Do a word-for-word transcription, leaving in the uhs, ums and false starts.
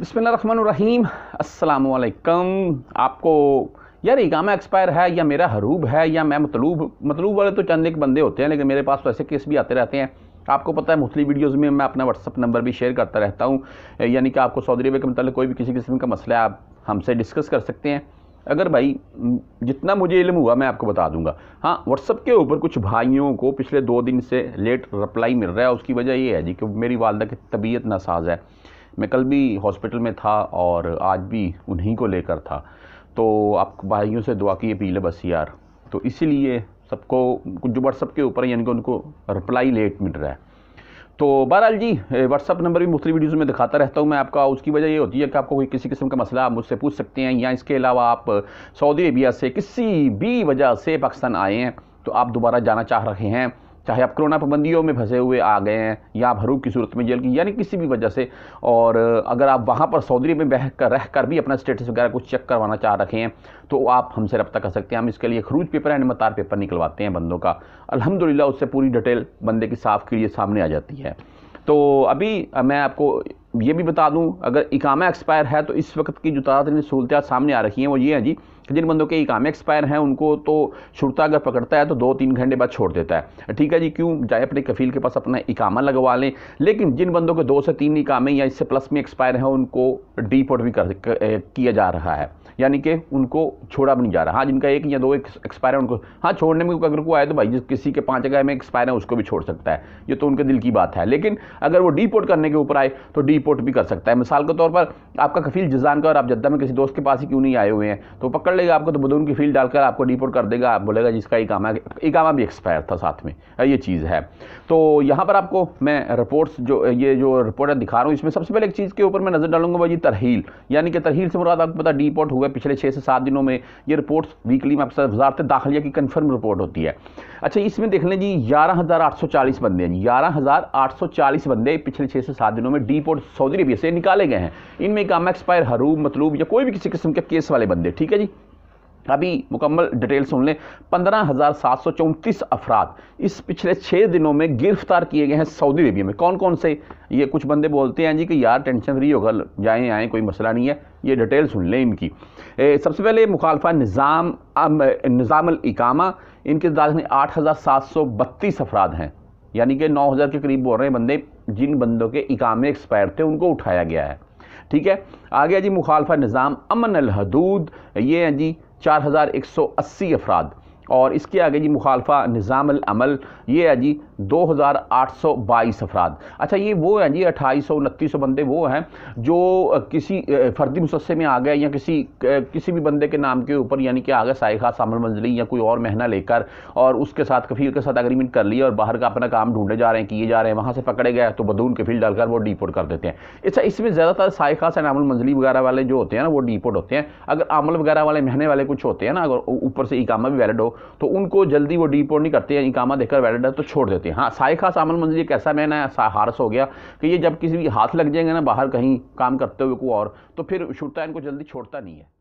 बिस्मिल्लाहिर्रहमानिर्रहीम, अस्सलामुअलैकुम। आपको यार इकामा एक्सपायर है या मेरा हरूब है या मैं मतलूब मतलूब वाले तो चंद एक बंदे होते हैं, लेकिन मेरे पास तो ऐसे केस भी आते रहते हैं। आपको पता है मुख्तलिफ वीडियोस में मैं अपना व्हाट्सअप नंबर भी शेयर करता रहता हूँ, यानी कि आपको सऊदी अरब के मतलब कोई भी किसी किस्म का मसला है आप हमसे डिस्कस कर सकते हैं। अगर भाई जितना मुझे इल्म हुआ मैं आपको बता दूंगा। हाँ, व्हाट्सअप के ऊपर कुछ भाइयों को पिछले दो दिन से लेट रिप्लाई मिल रहा है। उसकी वजह ये है जी कि मेरी वालदा की तबीयत नासाज है। मैं कल भी हॉस्पिटल में था और आज भी उन्हीं को लेकर था, तो आप भाइयों से दुआ की अपील है बस यार। तो इसीलिए सबको जो व्हाट्सअप के ऊपर यानी कि उनको रिप्लाई लेट मिल रहा है। तो बहरहाल जी व्हाट्सअप नंबर भी मुख्तलिफ वीडियोज़ में दिखाता रहता हूँ मैं आपका। उसकी वजह ये होती है कि आपको कोई किसी किस्म का मसला आप मुझसे पूछ सकते हैं, या इसके अलावा आप सऊदी अरबिया से किसी भी वजह से पाकिस्तान आए हैं तो आप दोबारा जाना चाह रहे हैं, चाहे आप कोरोना पाबंदियों में फंसे हुए आ गए हैं या आप हरूब की सूरत में जेल की, यानी किसी भी वजह से, और अगर आप वहाँ पर सऊदी में बह कर रह कर भी अपना स्टेटस वगैरह कुछ चेक करवाना चाह रहे हैं तो आप हमसे रब्ता कर सकते हैं। हम इसके लिए खरूज पेपर एंड मतार पेपर निकलवाते हैं बंदों का, अल्हम्दुलिल्लाह उससे पूरी डिटेल बंदे की साफ के लिए सामने आ जाती है। तो अभी मैं आपको ये भी बता दूं, अगर इकामा एक्सपायर है तो इस वक्त की जो तादाद सहूलतें सामने आ रखी हैं वो ये हैं जी कि जिन बंदों के इकामा एक्सपायर हैं उनको तो शुरता अगर पकड़ता है तो दो तीन घंटे बाद छोड़ देता है। ठीक है जी, क्यों जाए अपने कफील के पास अपना इकामा लगवा लें। लेकिन जिन बंदों के दो से तीन इकामे या इससे प्लस में एक्सपायर हैं उनको डीपोर्ट भी कर, कर, किया जा रहा है, यानी कि उनको छोड़ा भी नहीं जा रहा। हाँ, जिनका एक या दो एक्सपायर है उनको हाँ छोड़ने में अगर कोई आए तो भाई किसी के पाँच अगर में एक्सपायर है उसको भी छोड़ सकता है, ये तो उनके दिल की बात है। लेकिन अगर वो डीपोर्ट करने के ऊपर आए तो डीपोर्ट भी कर सकता है। मिसाल के तौर पर आपका कफील जिजान का और आप जद्दा में किसी दोस्त के पास ही क्यों नहीं आए हुए हैं, तो पकड़ लेगा आपको, तो बदून की फील डालकर आपको डीपोर्ट कर देगा। आप बोलेगा जिसका इकामा इकामा भी एक्सपायर था साथ में, ये चीज़ है। तो यहाँ पर आपको मैं रिपोर्ट्स जो ये जो रिपोर्ट दिखा रहा हूँ इसमें सबसे पहले एक चीज़ के ऊपर मैं नज़र डालूंगा भाई तरहील, यानी कि तरहील से मुराद आपको पता डीपोर्ट हुआ पिछले छः से सात दिनों में। ये रिपोर्ट्स वीकली में आपसे वजारत दाखिलिया की कन्फर्म रिपोर्ट होती है। अच्छा, इसमें देख लें जी ग्यारह हज़ार आठ सौ चालीस बंदे हैं, ग्यारह हज़ार आठ सौ चालीस बंदे पिछले छः से सात दिनों में डीपोर्ट सऊदी अरबिया से निकाले गए हैं। इनमें इकामा एक्सपायर हरूब मतलूब या कोई भी किसी किस्म के केस वाले बंदे। ठीक है जी, अभी मुकम्मल डिटेल सुन लें। पंद्रह हज़ार सात सौ चौंतीस अफराद इस पिछले छः दिनों में गिरफ्तार किए गए हैं सऊदी अरबिया में। कौन कौन से, ये कुछ बंदे बोलते हैं जी कि यार टेंशन फ्री होकर जाएँ आएँ कोई मसला नहीं है, ये डिटेल सुन लें इनकी। ए, सबसे पहले मुखालफा निज़ाम निज़ामल इकामा, इनके दाखिल आठ हज़ार सात सौ बत्तीस अफराद हैं, यानी कि नौ हज़ार के करीब बोल रहे हैं बंदे जिन बंदों के इकामे एक्सपायर थे उनको उठाया गया है। ठीक है, आगे है जी मुखालफा निज़ाम अमन अल हदूद, ये हैं जी चार हज़ार एक सौ अस्सी अफराद। और इसके आगे जी मुखालफा निज़ाम अल अमल, ये है जी दो हज़ार आठ सौ बाईस अफराद। अच्छा, ये वो हैं जी अट्ठाईस सौ उनतीस सौ बंदे वो हैं जो किसी फ़र्दी मुसस्से में आ गए या किसी किसी भी बंदे के नाम के ऊपर, यानी कि आ गए साइखा सामल मंजिली या कोई और महीना लेकर, और उसके साथ कफील के साथ एग्रीमेंट कर लिया और बाहर का अपना काम ढूंढे जा रहे हैं किए जा रहे हैं, वहाँ से पकड़े गए तो बदून कफील डालकर वो डीपोर्ट कर देते हैं। अच्छा, इसमें ज़्यादातर साइखा से आमल मंजिली वगैरह वाले जो होते हैं ना वो डीपोर्ट होते हैं। अगर आमल वगैरह वाले महीने वाले कुछ होते हैं ना, अगर ऊपर से इकामा भी वैलिड हो तो उनको जल्दी वो डीपोर्ट नहीं करते हैं, इकामा देखकर वैलिड है तो छोड़ देते हैं। हाँ, साय खास आमल मंजिल एक ऐसा महीना हारस हो गया कि ये जब किसी भी हाथ लग जाएंगे ना बाहर कहीं काम करते हुए को और, तो फिर छुटता इनको जल्दी छोड़ता नहीं है।